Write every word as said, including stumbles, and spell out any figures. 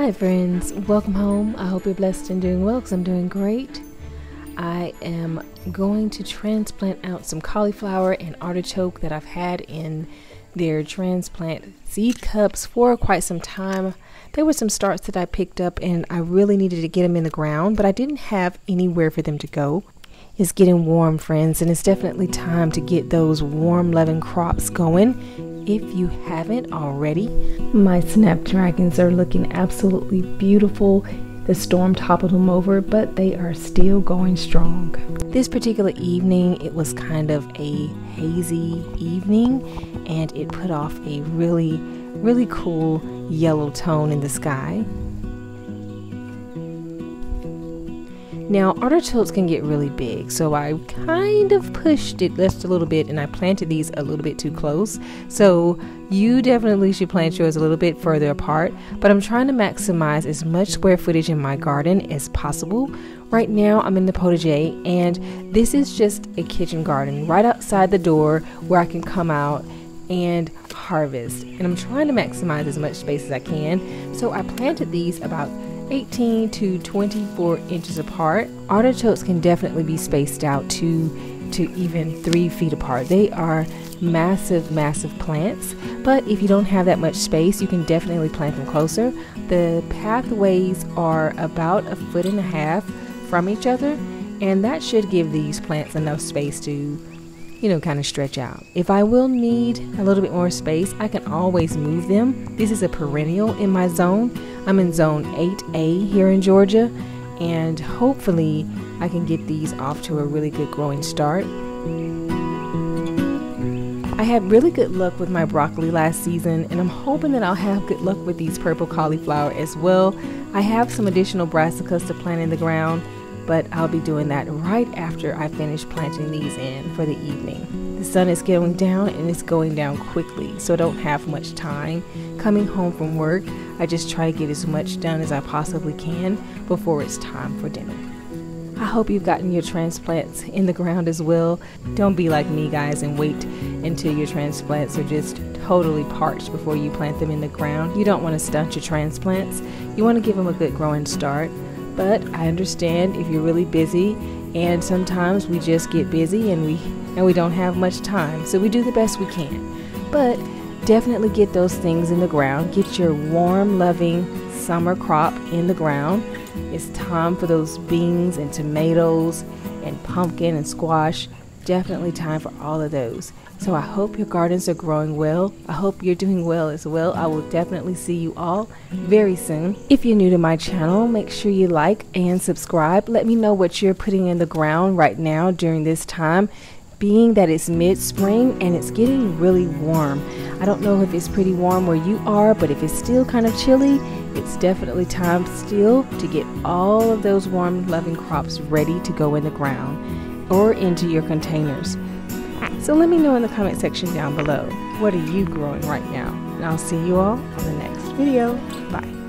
Hi friends, welcome home. I hope you're blessed and doing well because I'm doing great. I am going to transplant out some cauliflower and artichoke that I've had in their transplant seed cups for quite some time. There were some starts that I picked up and I really needed to get them in the ground, but I didn't have anywhere for them to go. It's getting warm, friends, and it's definitely time to get those warm loving crops going. If you haven't already, my snapdragons are looking absolutely beautiful. The storm toppled them over, but they are still going strong. This particular evening, it was kind of a hazy evening, and it put off a really, really cool yellow tone in the sky. Now, artichokes can get really big, so I kind of pushed it just a little bit and I planted these a little bit too close. So you definitely should plant yours a little bit further apart, but I'm trying to maximize as much square footage in my garden as possible. Right now I'm in the potager, and this is just a kitchen garden right outside the door where I can come out and harvest. And I'm trying to maximize as much space as I can, so I planted these about eighteen to twenty-four inches apart. Artichokes can definitely be spaced out two to even three feet apart. They are massive, massive plants, but if you don't have that much space, you can definitely plant them closer. The pathways are about a foot and a half from each other, and that should give these plants enough space to, you know, kind of stretch out. If I will need a little bit more space, I can always move them. This is a perennial in my zone. I'm in zone eight A here in Georgia, and hopefully I can get these off to a really good growing start. I had really good luck with my broccoli last season, and I'm hoping that I'll have good luck with these purple cauliflower as well. I have some additional brassicas to plant in the ground, but I'll be doing that right after I finish planting these in for the evening. The sun is going down, and it's going down quickly, so I don't have much time. Coming home from work, I just try to get as much done as I possibly can before it's time for dinner. I hope you've gotten your transplants in the ground as well. Don't be like me, guys, and wait until your transplants are just totally parched before you plant them in the ground. You don't want to stunt your transplants. You want to give them a good growing start. But I understand if you're really busy, and sometimes we just get busy and we and we don't have much time, so we do the best we can. But definitely get those things in the ground. Get your warm loving summer crop in the ground. It's time for those beans and tomatoes and pumpkin and squash. Definitely time for all of those. So I hope your gardens are growing well. I hope you're doing well as well. I will definitely see you all very soon. If you're new to my channel, make sure you like and subscribe. Let me know what you're putting in the ground right now during this time, being that it's mid-spring and it's getting really warm. I don't know if it's pretty warm where you are, but if it's still kind of chilly, it's definitely time still to get all of those warm loving crops ready to go in the ground or into your containers. So let me know in the comment section down below, what are you growing right now? And I'll see you all on the next video. Bye.